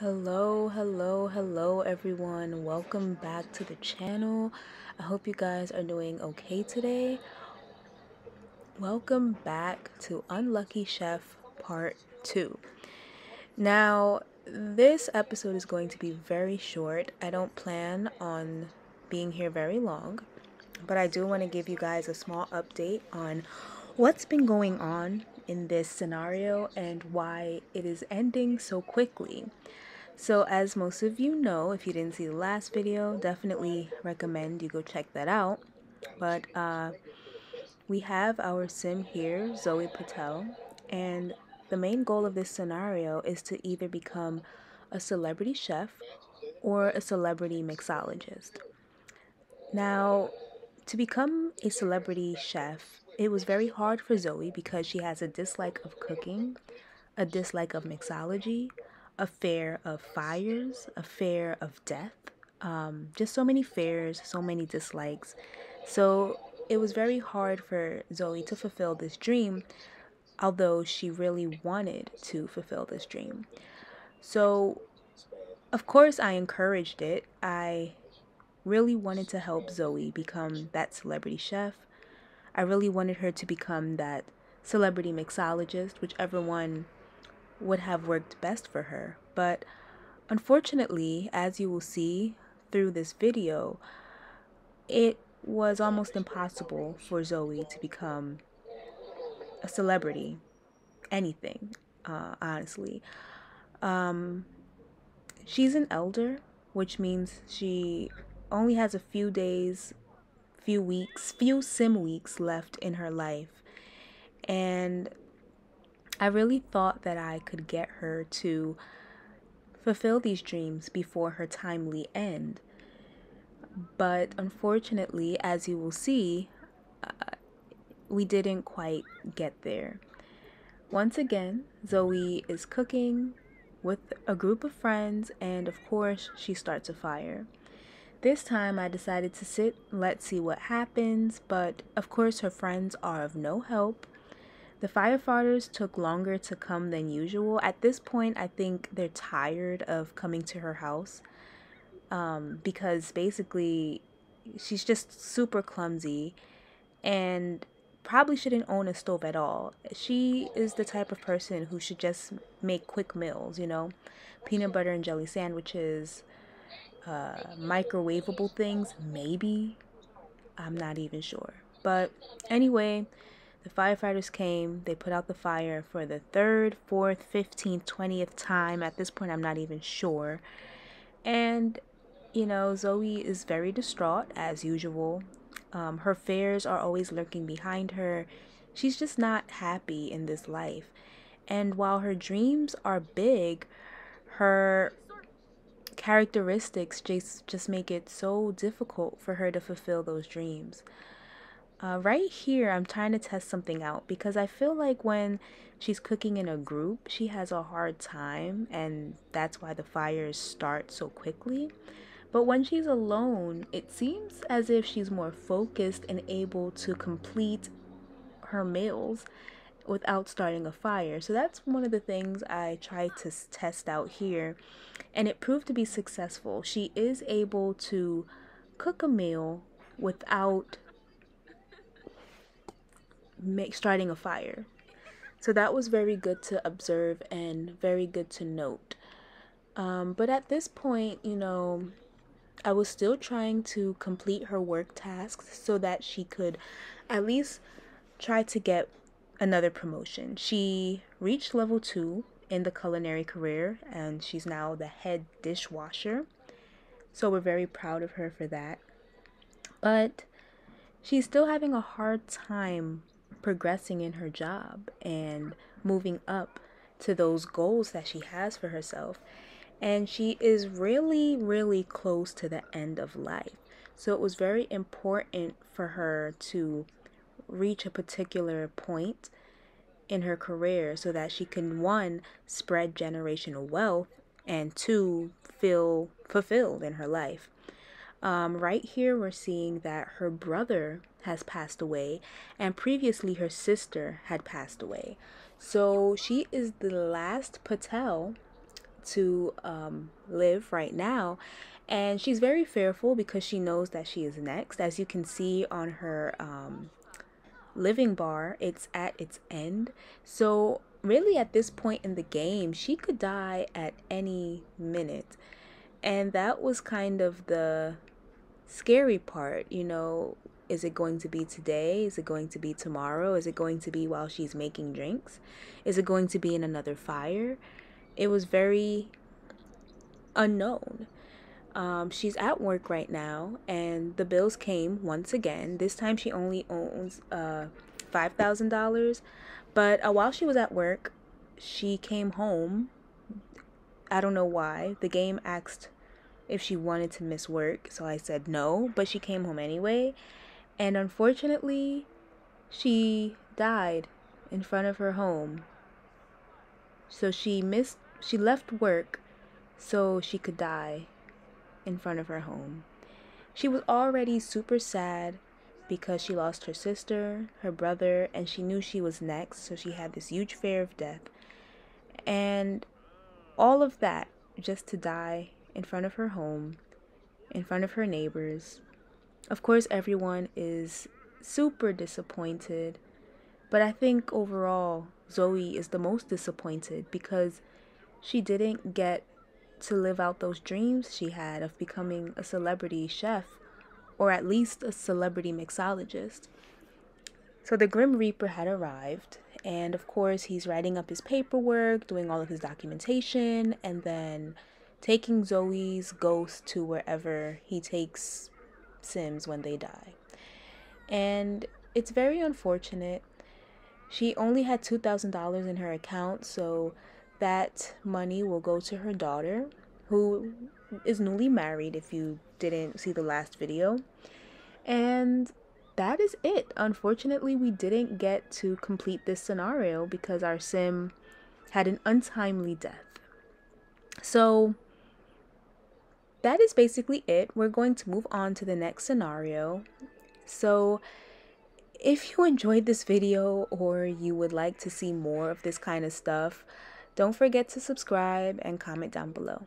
Hello everyone, welcome back to the channel. I hope you guys are doing okay today. Welcome back to Unlucky Chef part 2. Now this episode is going to be very short. I don't plan on being here very long, but I do want to give you guys a small update on what's been going on in this scenario and why it is ending so quickly. So as most of you know, if you didn't see the last video, definitely recommend you go check that out. But we have our sim here, Zoe Patel, and the main goal of this scenario is to either become a celebrity chef or a celebrity mixologist. Now, to become a celebrity chef, it was very hard for Zoe because she has a dislike of cooking, a dislike of mixology, a fear of fires, a fear of death, just so many fears, so many dislikes. So it was very hard for Zoe to fulfill this dream, although she really wanted to fulfill this dream. So of course I encouraged it. I really wanted to help Zoe become that celebrity chef. I really wanted her to become that celebrity mixologist, whichever one would have worked best for her. But unfortunately, as you will see through this video, it was almost impossible for Zoe to become a celebrity, anything, honestly. She's an elder, which means she only has a few days, few weeks, few sim weeks left in her life. And I really thought that I could get her to fulfill these dreams before her timely end. But unfortunately, as you will see, we didn't quite get there. Once again, Zoe is cooking with a group of friends, and of course, she starts a fire. This time, I decided to sit, let's see what happens, but of course, her friends are of no help. The firefighters took longer to come than usual. At this point, I think they're tired of coming to her house because basically she's just super clumsy and probably shouldn't own a stove at all. She is the type of person who should just make quick meals, you know, peanut butter and jelly sandwiches, microwavable things, maybe. I'm not even sure. But anyway, the firefighters came, they put out the fire for the 3rd, 4th, 15th, 20th time. At this point, I'm not even sure. And, you know, Zoe is very distraught, as usual. Her fears are always lurking behind her. She's just not happy in this life. And while her dreams are big, her characteristics just make it so difficult for her to fulfill those dreams. Right here, I'm trying to test something out because I feel like when she's cooking in a group, she has a hard time, and that's why the fires start so quickly. But when she's alone, it seems as if she's more focused and able to complete her meals without starting a fire. So that's one of the things I tried to test out here, and it proved to be successful. She is able to cook a meal without starting a fire. So that was very good to observe and very good to note. But at this point, you know, I was still trying to complete her work tasks so that she could at least try to get another promotion. She reached level 2 in the culinary career, and she's now the head dishwasher. So we're very proud of her for that. But she's still having a hard time progressing in her job and moving up to those goals that she has for herself, and she is really close to the end of life. So it was very important for her to reach a particular point in her career so that she can, 1, spread generational wealth, and 2, feel fulfilled in her life. Right here we're seeing that her brother has passed away, and previously her sister had passed away. So she is the last Patel to live right now. And she's very fearful because she knows that she is next. As you can see on her living bar, it's at its end. So really at this point in the game, she could die at any minute. And that was kind of the scary part, you know. Is it going to be today? Is it going to be tomorrow? Is it going to be while she's making drinks? Is it going to be in another fire? It was very unknown. She's at work right now, and the bills came once again. This time she only owns $5,000, but while she was at work, she came home. I don't know why. The game asked if she wanted to miss work, so I said no, but she came home anyway. And unfortunately, she died in front of her home. So she left work so she could die in front of her home. She was already super sad because she lost her sister, her brother, and she knew she was next, so she had this huge fear of death. And all of that just to die in front of her home, in front of her neighbors. Of course, everyone is super disappointed, but I think overall, Zoe is the most disappointed because she didn't get to live out those dreams she had of becoming a celebrity chef, or at least a celebrity mixologist. So the Grim Reaper had arrived, and of course, he's writing up his paperwork, doing all of his documentation, and then taking Zoe's ghost to wherever he takes Sims when they die. And it's very unfortunate. She only had $2,000 in her account, so that money will go to her daughter, who is newly married, if you didn't see the last video. And that is it. Unfortunately, we didn't get to complete this scenario because our Sim had an untimely death. So that is basically it. We're going to move on to the next scenario. So if you enjoyed this video or you would like to see more of this kind of stuff, don't forget to subscribe and comment down below.